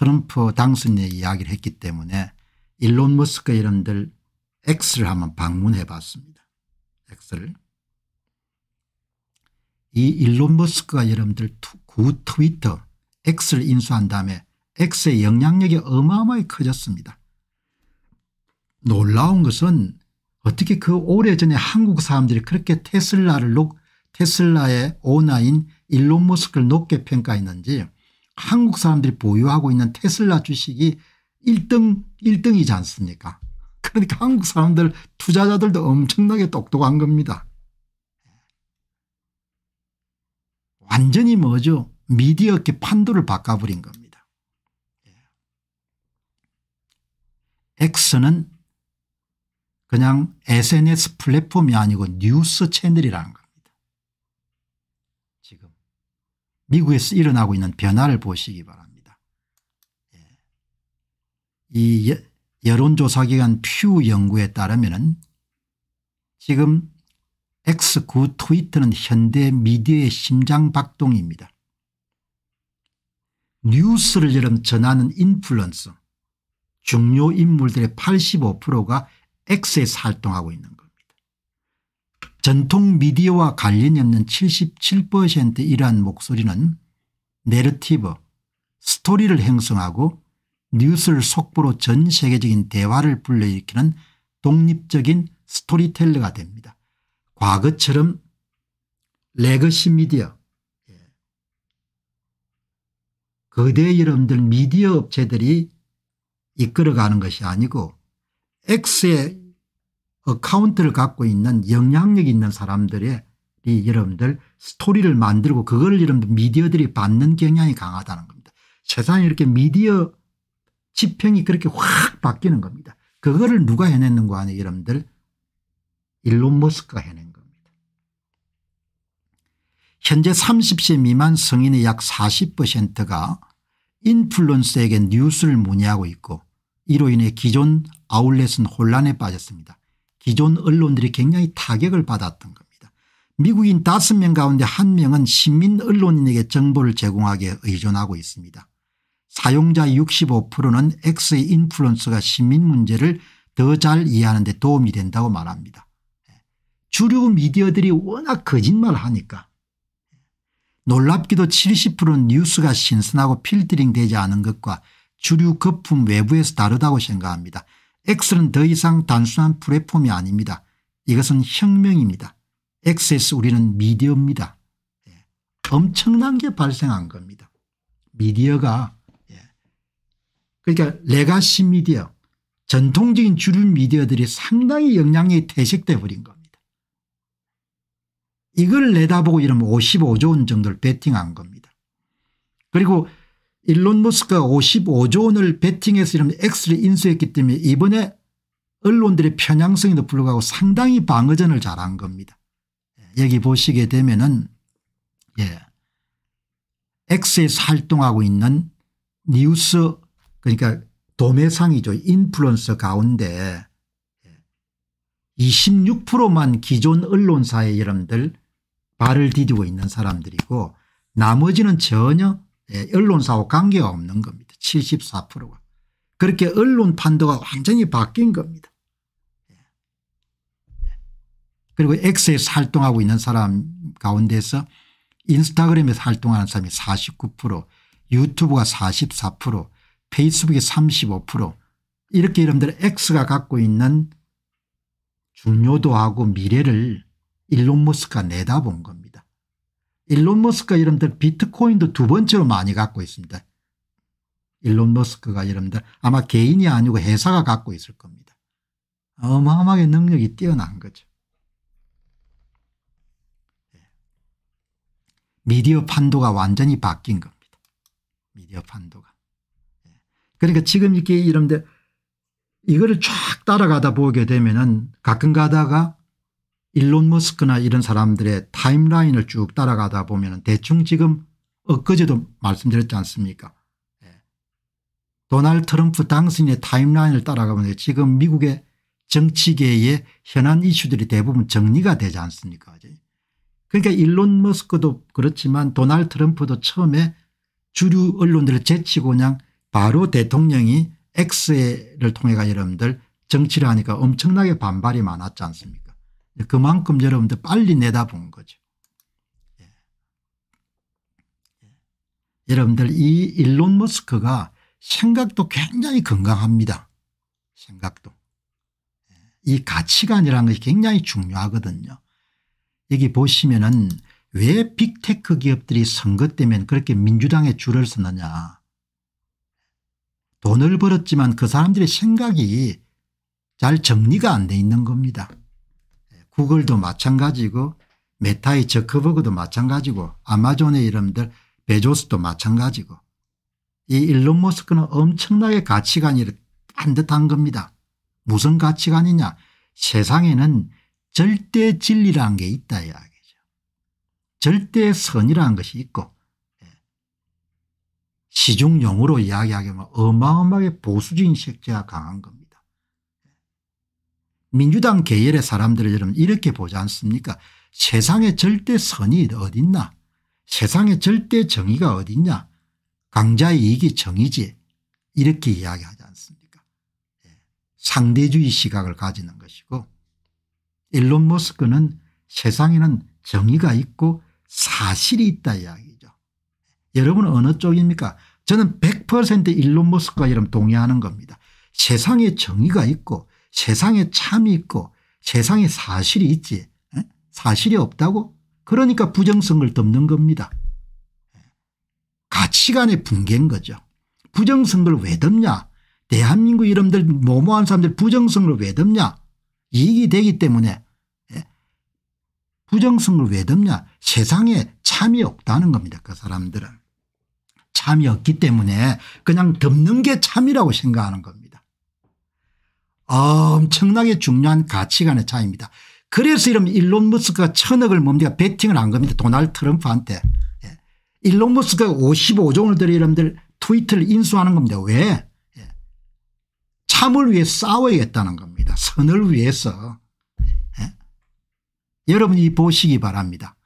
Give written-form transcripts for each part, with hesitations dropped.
트럼프 당선인의 이야기를 했기 때문에 일론 머스크 이런들 X를 한번 방문해 봤습니다. X를. 이 일론 머스크가 여러분들 구 트위터 X를 인수한 다음에 X의 영향력이 어마어마하게 커졌습니다. 놀라운 것은 어떻게 그 오래전에 한국 사람들이 그렇게 테슬라의 오너인 일론 머스크를 높게 평가했는지 한국 사람들이 보유하고 있는 테슬라 주식이 1등이지 않습니까? 그러니까 한국 사람들 투자자들도 엄청나게 똑똑한 겁니다. 완전히 뭐죠? 미디어계 판도를 바꿔버린 겁니다. X는 그냥 SNS 플랫폼이 아니고 뉴스 채널이라는 겁니다. 지금 미국에서 일어나고 있는 변화를 보시기 바랍니다. 이 여론조사기관 퓨 연구에 따르면 지금 X구 트위터는 현대 미디어의 심장박동입니다. 뉴스를 여러분 전하는 인플루언서 중요 인물들의 85%가 X에서 활동하고 있는 겁니다. 전통 미디어와 관련이 없는 77%의 이러한 목소리는 내러티브 스토리를 형성하고 뉴스를 속보로 전 세계적인 대화를 불러일으키는 독립적인 스토리텔러가 됩니다. 과거처럼 레거시 미디어 거대 여러분들 미디어 업체들이 이끌어가는 것이 아니고 X의 어카운트를 갖고 있는 영향력 있는 사람들이 여러분들 스토리를 만들고 그걸 여러분들 미디어들이 받는 경향이 강하다는 겁니다. 세상에 이렇게 미디어 지평이 그렇게 확 바뀌는 겁니다. 그거를 누가 해냈는 거 아니에요 여러분들. 일론 머스크가 해낸 겁니다. 현재 30세 미만 성인의 약 40%가 인플루언서에게 뉴스를 문의하고 있고 이로 인해 기존 아울렛은 혼란에 빠졌습니다. 기존 언론들이 굉장히 타격을 받았던 겁니다. 미국인 5명 가운데 1명은 시민 언론인에게 정보를 제공하기에 의존하고 있습니다. 사용자 65%는 X의 인플루언서가 시민 문제를 더 잘 이해하는 데 도움이 된다고 말합니다. 주류 미디어들이 워낙 거짓말을 하니까 놀랍게도 70%는 뉴스가 신선하고 필터링 되지 않은 것과 주류 거품 외부에서 다르다고 생각합니다. X는 더 이상 단순한 플랫폼이 아닙니다. 이것은 혁명입니다. X에서 우리는 미디어입니다. 엄청난 게 발생한 겁니다. 미디어가 그러니까 레가시 미디어 전통적인 주류 미디어들이 상당히 영향력이 퇴색돼 버린 겁니다. 이걸 내다보고 이러면 55조 원 정도를 베팅한 겁니다. 그리고 일론 머스크가 55조 원을 베팅해서 이러면 X를 인수했기 때문에 이번에 언론들의 편향성에도 불구하고 상당히 방어전을 잘한 겁니다. 여기 보시게 되면은 X에서 활동하고 있는 뉴스 그러니까 도매상이죠. 인플루언서 가운데 26%만 기존 언론사에 여러분들 발을 디디고 있는 사람들이고 나머지는 전혀 언론사와 관계가 없는 겁니다. 74%가. 그렇게 언론 판도가 완전히 바뀐 겁니다. 그리고 X에서 활동하고 있는 사람 가운데서 인스타그램에서 활동하는 사람이 49%, 유튜브가 44%, 페이스북이 35% 이렇게 여러분들 X가 갖고 있는 중요도하고 미래를 일론 머스크가 내다본 겁니다. 일론 머스크가 여러분들 비트코인도 2번째로 많이 갖고 있습니다. 일론 머스크가 여러분들 아마 개인이 아니고 회사가 갖고 있을 겁니다. 어마어마하게 능력이 뛰어난 거죠. 미디어 판도가 완전히 바뀐 겁니다. 미디어 판도가. 그러니까 지금 이렇게 여러분들 이거를 쫙 따라가다 보게 되면은 가끔 가다가 일론 머스크나 이런 사람들의 타임라인을 쭉 따라가다 보면은 대충 지금 엊그제도 말씀드렸지 않습니까? 도널드 트럼프 당선인의 타임라인을 따라가면 지금 미국의 정치계의 현안 이슈들이 대부분 정리가 되지 않습니까? 그러니까 일론 머스크도 그렇지만 도널드 트럼프도 처음에 주류 언론들을 제치고 그냥 바로 대통령이 X를 통해가 여러분들 정치를 하니까 엄청나게 반발이 많았지 않습니까? 그만큼 여러분들 빨리 내다본 거죠. 예. 예. 여러분들 이 일론 머스크가 생각도 굉장히 건강합니다. 생각도. 예. 이 가치관이라는 것이 굉장히 중요하거든요. 여기 보시면은 왜 빅테크 기업들이 선거 때면 그렇게 민주당에 줄을 서느냐. 돈을 벌었지만 그 사람들의 생각이 잘 정리가 안 돼 있는 겁니다. 구글도 마찬가지고 메타의 저커버그도 마찬가지고 아마존의 이름들 베조스도 마찬가지고 이 일론 머스크는 엄청나게 가치관이 반듯한 겁니다. 무슨 가치관이냐. 세상에는 절대 진리라는 게 있다 이야기죠. 절대 선이라는 것이 있고 시중용어로 이야기하면 어마어마하게 보수적인 색채가 강한 겁니다. 민주당 계열의 사람들을 여러분 이렇게 보지 않습니까? 세상에 절대 선이 어딨나? 세상에 절대 정의가 어딨냐? 강자의 이익이 정의지. 이렇게 이야기하지 않습니까? 상대주의 시각을 가지는 것이고 일론 머스크는 세상에는 정의가 있고 사실이 있다 이야기죠. 여러분은 어느 쪽입니까? 저는 100% 일론 머스크와 여러분 동의하는 겁니다. 세상에 정의가 있고 세상에 참이 있고 세상에 사실이 있지. 에? 사실이 없다고? 그러니까 부정성을 덮는 겁니다. 가치관의 붕괴인 거죠. 부정성을 왜 덮냐? 대한민국 이름들 모모한 사람들 부정성을 왜 덮냐? 이익이 되기 때문에. 에? 부정성을 왜 덮냐? 세상에 참이 없다는 겁니다. 그 사람들은. 참이 없기 때문에 그냥 덮는 게 참이라고 생각하는 겁니다. 엄청나게 중요한 가치관의 차이입니다. 그래서 이러면 일론 머스크가 1000억을 뭡니까 베팅을 한 겁니다. 도널드 트럼프한테. 예. 일론 머스크가 55조 원을 들여 여러분들 트위터를 인수하는 겁니다. 왜? 예. 참을 위해 싸워야겠다는 겁니다. 선을 위해서. 예. 여러분이 보시기 바랍니다.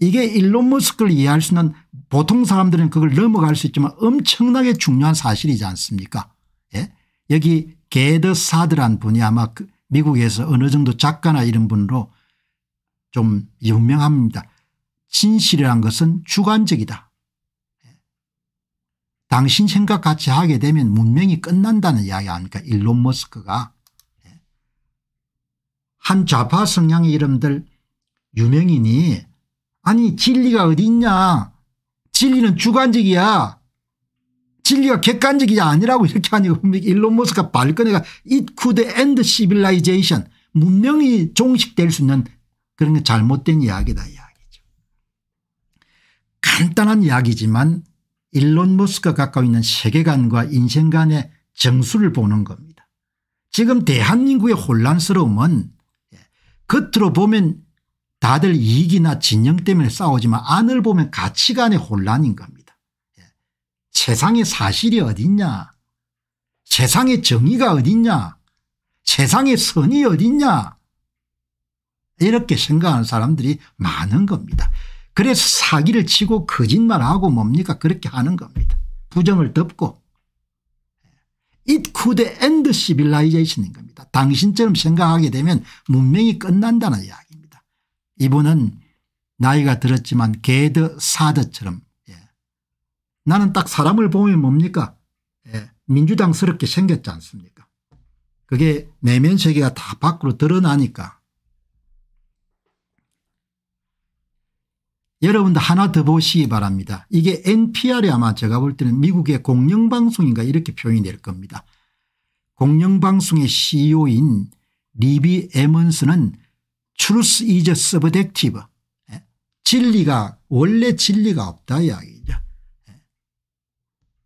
이게 일론 머스크를 이해할 수 있는 보통 사람들은 그걸 넘어갈 수 있지만 엄청나게 중요한 사실이지 않습니까? 예? 여기 게드 사드란 분이 아마 그 미국에서 어느 정도 작가나 이런 분으로 좀 유명합니다. 진실이란 것은 주관적이다. 예. 당신 생각 같이 하게 되면 문명이 끝난다는 이야기 아닙니까? 일론 머스크가. 예. 한 좌파 성향의 이름들 유명인이 아니 진리가 어디 있냐. 진리는 주관적이야. 진리가 객관적이 아니라고 이렇게 하니까 일론 머스크가 발끈해가 It could end civilization. 문명이 종식될 수 있는 그런 게 잘못된 이야기다 이야기죠. 간단한 이야기지만 일론 머스크가 갖고 있는 세계관과 인생관의 정수를 보는 겁니다. 지금 대한민국의 혼란스러움은 겉으로 보면 다들 이익이나 진영 때문에 싸우지만 안을 보면 가치관의 혼란인 겁니다. 예. 세상에 사실이 어딨냐. 세상에 정의가 어딨냐. 세상에 선이 어딨냐. 이렇게 생각하는 사람들이 많은 겁니다. 그래서 사기를 치고 거짓말하고 뭡니까 그렇게 하는 겁니다. 부정을 덮고. It could end civilization인 겁니다. 당신처럼 생각하게 되면 문명이 끝난다는 이야기. 이분은 나이가 들었지만 게드 사드처럼 예. 나는 딱 사람을 보면 뭡니까 예. 민주당스럽게 생겼지 않습니까? 그게 내면 세계가 다 밖으로 드러나니까. 여러분도 하나 더 보시기 바랍니다. 이게 NPR이 아마 제가 볼 때는 미국의 공영방송인가 이렇게 표현이 될 겁니다. 공영방송의 CEO인 리비 에먼스는 Truth is subjective. 진리가 원래 진리가 없다 이야기죠.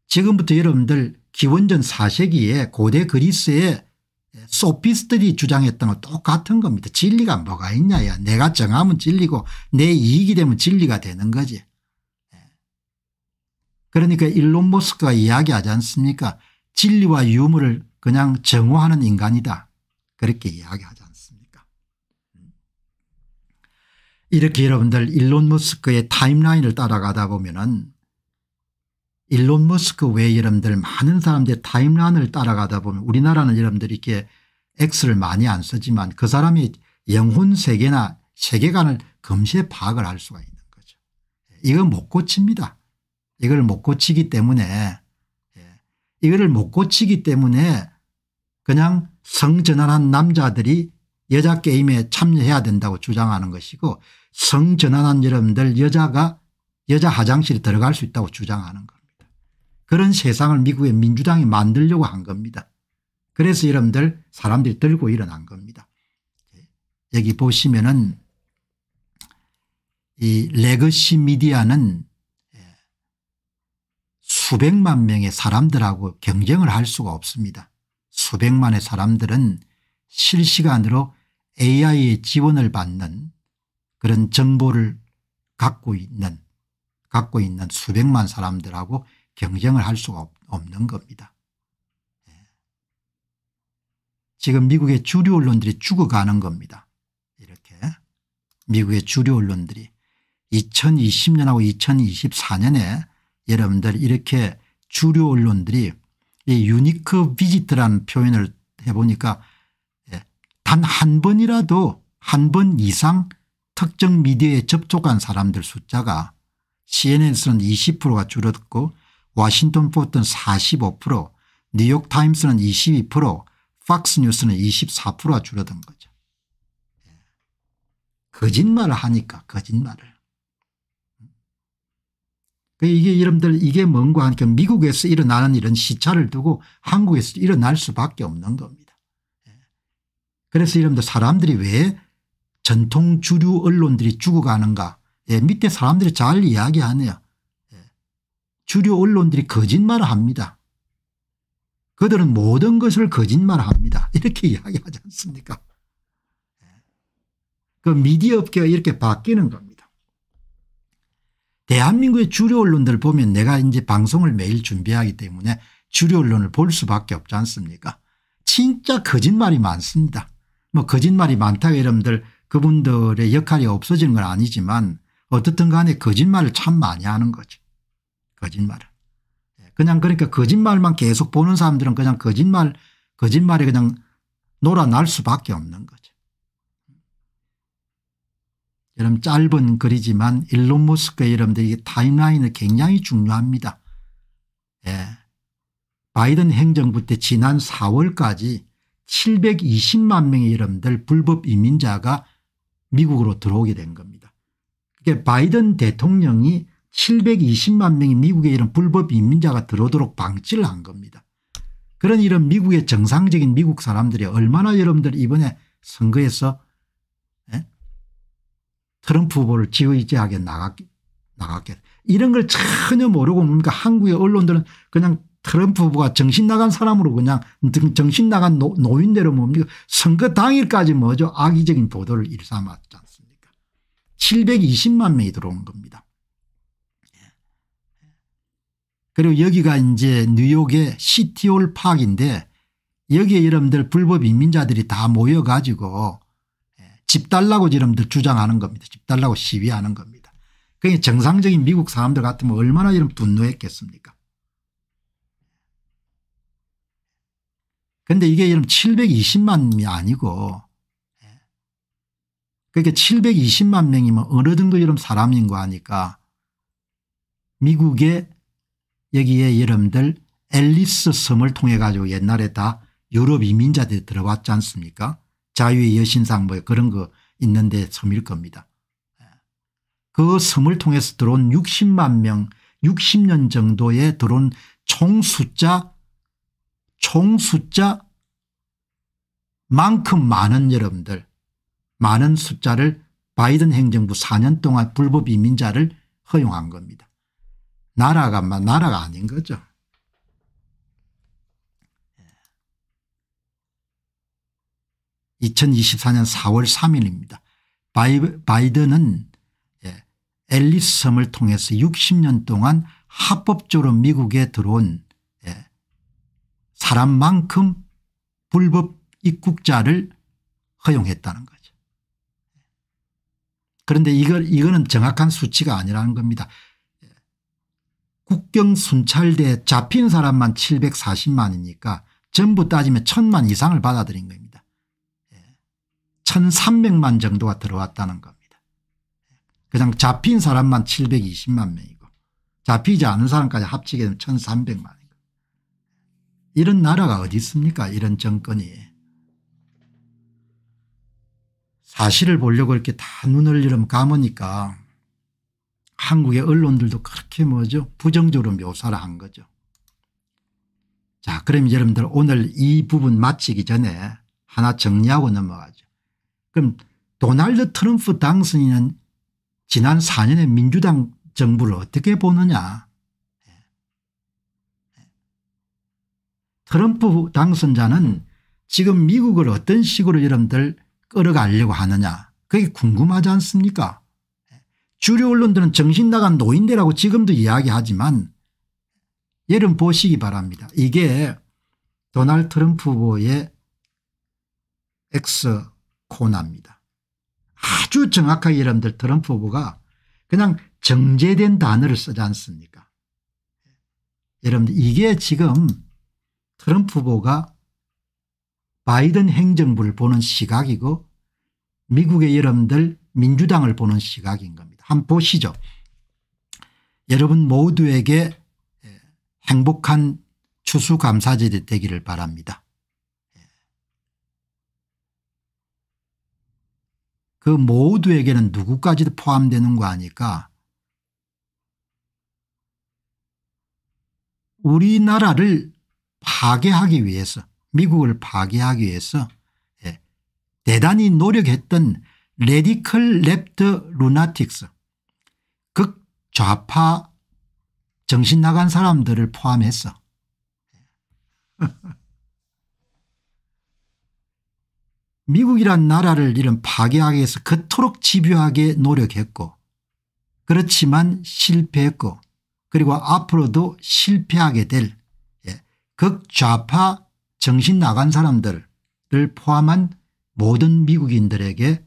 지금부터 여러분들 기원전 4세기에 고대 그리스의 소피스트들이 주장했던 것 똑같은 겁니다. 진리가 뭐가 있냐. 야. 내가 정하면 진리고 내 이익이 되면 진리가 되는 거지. 그러니까 일론 머스크가 이야기하지 않습니까? 진리와 유물을 그냥 정오하는 인간이다. 그렇게 이야기하지 않습니까? 이렇게 여러분들 일론 머스크의 타임라인을 따라가다 보면은 일론 머스크 외에 여러분들 많은 사람들의 타임라인을 따라가다 보면, 우리나라는 여러분들이 이렇게 X를 많이 안 쓰지만 그 사람이 영혼 세계나 세계관을 금세 파악을 할 수가 있는 거죠. 이건 못 고칩니다. 이걸 못 고치기 때문에 그냥 성전환한 남자들이 여자 게임에 참여해야 된다고 주장하는 것이고, 성전환한 여러분들 여자가 여자 화장실에 들어갈 수 있다고 주장하는 겁니다. 그런 세상을 미국의 민주당이 만들려고 한 겁니다. 그래서 여러분들 사람들이 들고 일어난 겁니다. 여기 보시면은 이 레거시 미디어는 수백만 명의 사람들하고 경쟁을 할 수가 없습니다. 수백만의 사람들은 실시간으로 AI의 지원을 받는 그런 정보를 갖고 있는 수백만 사람들하고 경쟁을 할 수가 없는 겁니다. 지금 미국의 주류 언론들이 죽어가는 겁니다. 이렇게 미국의 주류 언론들이 2020년하고 2024년에 여러분들 이렇게 주류 언론들이 이 유니크 비지트라는 표현을 해보니까 단 한 번이라도 한 번 이상 특정 미디어에 접촉한 사람들 숫자가 CNN에서는 20%가 줄었고, 워싱턴 포스트는 45%, 뉴욕타임스는 22%, 팍스뉴스는 24%가 줄어든 거죠. 거짓말을 하니까 이게 여러분들 이게 뭔가 하니까 미국에서 일어나는 이런 시차를 두고 한국에서 일어날 수밖에 없는 겁니다. 그래서 여러분들 사람들이 왜 전통 주류 언론들이 죽어가는가, 밑에 사람들이 잘 이야기하네요. 주류 언론들이 거짓말을 합니다. 그들은 모든 것을 거짓말을 합니다. 이렇게 이야기하지 않습니까? 그 미디어 업계가 이렇게 바뀌는 겁니다. 대한민국의 주류 언론들을 보면, 내가 이제 방송을 매일 준비하기 때문에 주류 언론을 볼 수밖에 없지 않습니까? 진짜 거짓말이 많습니다. 뭐 거짓말이 많다고 여러분들 그분들의 역할이 없어지는 건 아니지만 어떻든 간에 거짓말을 참 많이 하는 거죠. 거짓말을. 그냥 그러니까 거짓말만 계속 보는 사람들은 그냥 거짓말에 그냥 놀아날 수밖에 없는 거죠. 여러분 짧은 글이지만 일론 머스크의 여러분들이 타임라인은 굉장히 중요합니다. 바이든 행정부 때 지난 4월까지 720만 명의 여러분들 불법 이민자가 미국으로 들어오게 된 겁니다. 그러니까 바이든 대통령이 720만 명의 미국의 이런 불법 이민자가 들어오도록 방치를 한 겁니다. 그런 이런 미국의 정상적인 미국 사람들이 얼마나 여러분들 이번에 선거에서 트럼프 후보를 지지하게 나갔겠다. 이런 걸 전혀 모르고 뭡니까? 한국의 언론들은 그냥 트럼프 후보가 정신 나간 사람으로 그냥 정신 나간 노인대로 뭡니까? 선거 당일까지 뭐죠? 악의적인 보도를 일삼았지 않습니까? 720만 명이 들어온 겁니다. 그리고 여기가 이제 뉴욕의 시티홀 파크인데, 여기에 여러분들 불법 이민자들이 다 모여가지고 집 달라고 여러분들 주장하는 겁니다. 집 달라고 시위하는 겁니다. 그게 정상적인 미국 사람들 같으면 얼마나 이런 분노했겠습니까? 그런데 이게 여러분 720만이 아니고, 그러니까 720만 명이면 어느 정도 여러분 사람인 거 아니까, 미국의 여기에 여러분들 앨리스 섬을 통해 가지고 옛날에 다 유럽 이민자들이 들어왔지 않습니까? 자유의 여신상 뭐 그런 거 있는데 섬일 겁니다. 그 섬을 통해서 들어온 60만 명, 60년 정도에 들어온 총 숫자만큼 많은 여러분들, 많은 숫자를 바이든 행정부 4년 동안 불법 이민자를 허용한 겁니다. 나라가 아닌 거죠. 예. 2024년 4월 3일입니다. 바이든은 앨리스 섬을 통해서 60년 동안 합법적으로 미국에 들어온 사람만큼 불법 입국자를 허용했다는 거죠. 그런데 이거는 정확한 수치가 아니라는 겁니다. 국경 순찰대에 잡힌 사람만 740만이니까 전부 따지면 1000만 이상을 받아들인 겁니다. 1300만 정도가 들어왔다는 겁니다. 그냥 잡힌 사람만 720만 명이고 잡히지 않은 사람까지 합치게 되면 1300만. 이런 나라가 어디 있습니까? 이런 정권이. 사실을 보려고 이렇게 다 눈을 이름 감으니까 한국의 언론들도 그렇게 뭐죠? 부정적으로 묘사를 한 거죠. 자, 그럼 여러분들 오늘 이 부분 마치기 전에 하나 정리하고 넘어가죠. 그럼 도널드 트럼프 당선인은 지난 4년의 민주당 정부를 어떻게 보느냐. 트럼프 당선자는 지금 미국을 어떤 식으로 여러분들 끌어가려고 하느냐. 그게 궁금하지 않습니까? 주류 언론들은 정신 나간 노인대라고 지금도 이야기하지만 여러분 보시기 바랍니다. 이게 도널드 트럼프 후보의 X 코너입니다. 아주 정확하게 여러분들 트럼프 후보가 그냥 정제된 단어를 쓰지 않습니까? 여러분들 이게 지금 트럼프 후보가 바이든 행정부를 보는 시각이고 미국의 여러분들 민주당을 보는 시각인 겁니다. 한번 보시죠. 여러분 모두에게 행복한 추수감사절이 되기를 바랍니다. 그 모두에게는 누구까지도 포함되는 거 아니까 우리나라를 파괴하기 위해서, 미국을 파괴하기 위해서 대단히 노력했던 레디컬 랩트 루나틱스, 극좌파 정신 나간 사람들을 포함해서 미국이란 나라를 이런 파괴하기 위해서 그토록 집요하게 노력했고, 그렇지만 실패했고, 그리고 앞으로도 실패하게 될 극좌파 정신 나간 사람들을 포함한 모든 미국인들에게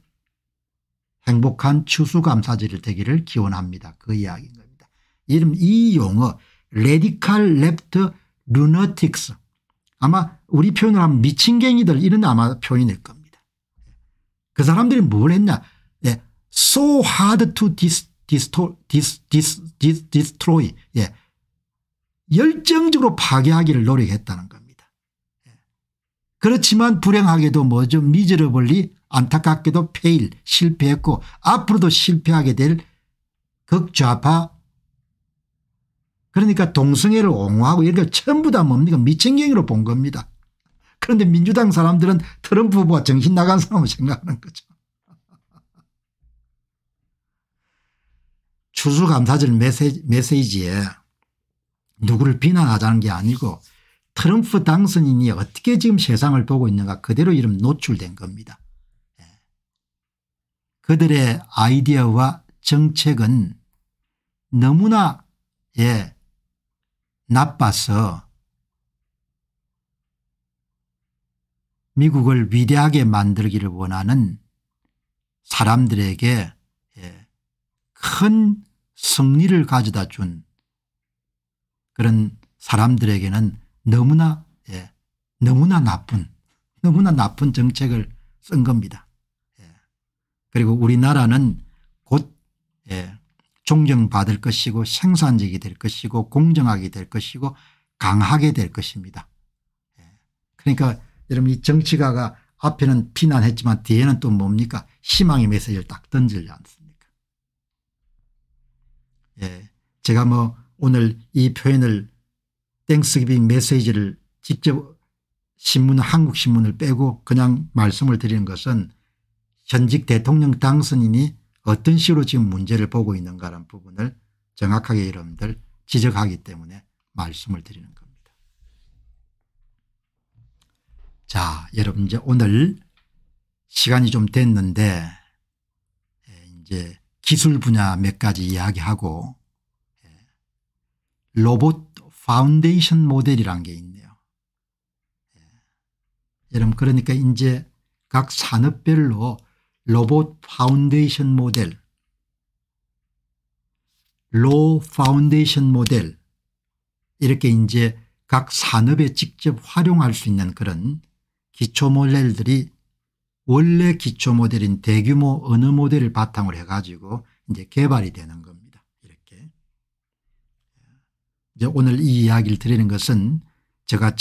행복한 추수감사절이 되기를 기원합니다. 그 이야기인 겁니다. 이 용어 레디컬 랩트 루너틱스, 아마 우리 표현으로 하면 미친갱이들, 이런 아마 표현일 겁니다. 그 사람들이 뭘 했냐. 예, so hard to destroy. 예. 열정적으로 파괴하기를 노력했다는 겁니다. 그렇지만 불행하게도 뭐죠? 미저러블리, 안타깝게도 페일, 실패했고 앞으로도 실패하게 될 극좌파, 그러니까 동성애를 옹호하고 이런 걸 전부 다 뭡니까? 미친경으로 본 겁니다. 그런데 민주당 사람들은 트럼프 후보와 정신 나간 사람을 생각하는 거죠. 추수감사절 메시지에 누구를 비난하자는 게 아니고 트럼프 당선인이 어떻게 지금 세상을 보고 있는가 그대로 이름 노출된 겁니다. 그들의 아이디어와 정책은 너무나 나빠서 미국을 위대하게 만들기를 원하는 사람들에게 큰 승리를 가져다 준 그런 사람들에게는 너무나 너무나 나쁜 정책을 쓴 겁니다. 그리고 우리나라는 곧 존경받을 것이고 생산적이 될 것이고 공정하게 될 것이고 강하게 될 것입니다. 그러니까 여러분 이 정치가가 앞에는 비난했지만 뒤에는 또 뭡니까? 희망의 메시지를 딱 던지지 않습니까? 제가 뭐 오늘 이 표현을 땡스기빙 메시지를 직접 신문, 한국신문을 빼고 그냥 말씀을 드리는 것은 현직 대통령 당선인이 어떤 식으로 지금 문제를 보고 있는가라는 부분을 정확하게 여러분들 지적하기 때문에 말씀을 드리는 겁니다. 자, 여러분 이제 오늘 시간이 좀 됐는데 이제 기술 분야 몇 가지 이야기하고 로봇 파운데이션 모델이라는 게 있네요. 여러분 그러니까 이제 각 산업별로 로봇 파운데이션 모델, 로 파운데이션 모델, 이렇게 이제 각 산업에 직접 활용할 수 있는 그런 기초 모델들이 원래 기초 모델인 대규모 언어 모델을 바탕으로 해가지고 이제 개발이 되는 겁니다. 이렇게. 이제 오늘 이 이야기를 드리는 것은 제가